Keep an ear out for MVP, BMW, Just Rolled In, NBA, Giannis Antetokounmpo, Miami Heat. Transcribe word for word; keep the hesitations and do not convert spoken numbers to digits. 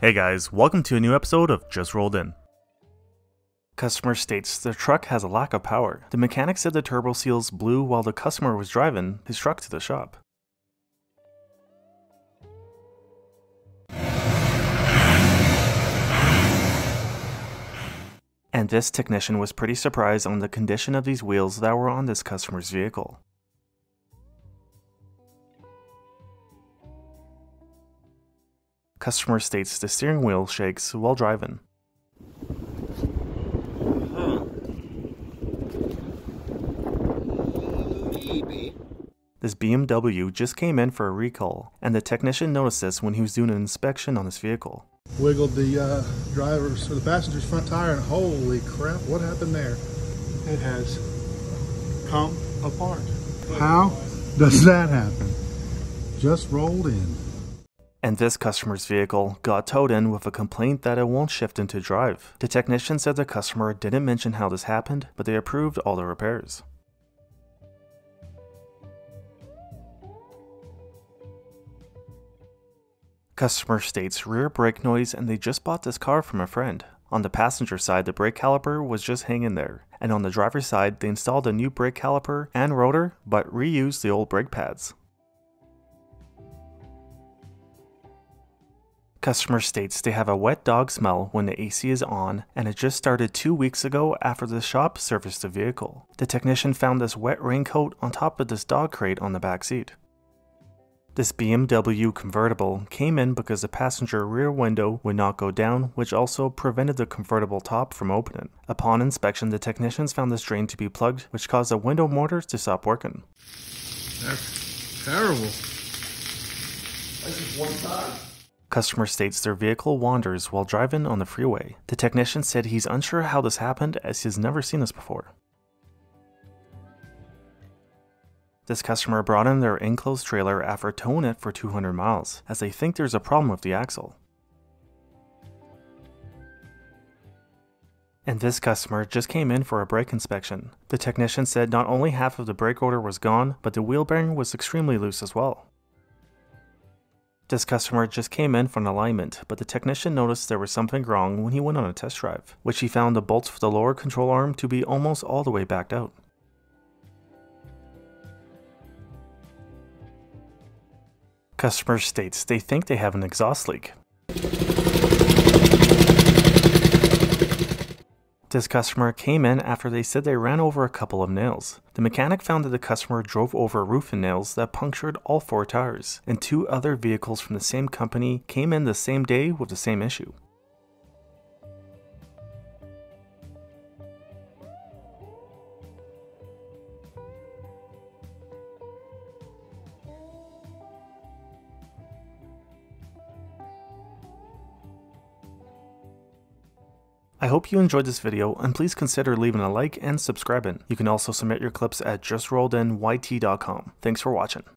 Hey guys, welcome to a new episode of Just Rolled In. Customer states their truck has a lack of power. The mechanic said the turbo seals blew while the customer was driving his truck to the shop. And this technician was pretty surprised on the condition of these wheels that were on this customer's vehicle. Customer states the steering wheel shakes while driving. Huh. This B M W just came in for a recall, and the technician noticed this when he was doing an inspection on this vehicle. Wiggled the uh, driver's or the passenger's front tire, and holy crap, what happened there? It has come apart. How does that happen? Just rolled in. And this customer's vehicle got towed in with a complaint that it won't shift into drive. The technician said the customer didn't mention how this happened, but they approved all the repairs. Customer states rear brake noise, and they just bought this car from a friend. On the passenger side, the brake caliper was just hanging there. And on the driver's side, they installed a new brake caliper and rotor, but reused the old brake pads. Customer states they have a wet dog smell when the A C is on, and it just started two weeks ago after the shop serviced the vehicle. The technician found this wet raincoat on top of this dog crate on the back seat. This B M W convertible came in because the passenger rear window would not go down, which also prevented the convertible top from opening. Upon inspection, the technicians found this drain to be plugged, which caused the window mortars to stop working. That's terrible. That's just one side. Customer states their vehicle wanders while driving on the freeway. The technician said he's unsure how this happened as he's never seen this before. This customer brought in their enclosed trailer after towing it for two hundred miles, as they think there's a problem with the axle. And this customer just came in for a brake inspection. The technician said not only half of the brake rotor was gone, but the wheel bearing was extremely loose as well. This customer just came in for an alignment, but the technician noticed there was something wrong when he went on a test drive, which he found the bolts for the lower control arm to be almost all the way backed out. Customer states they think they have an exhaust leak. This customer came in after they said they ran over a couple of nails. The mechanic found that the customer drove over a roof and nails that punctured all four tires, and two other vehicles from the same company came in the same day with the same issue. I hope you enjoyed this video, and please consider leaving a like and subscribing. You can also submit your clips at just rolled in Y T dot com. Thanks for watching.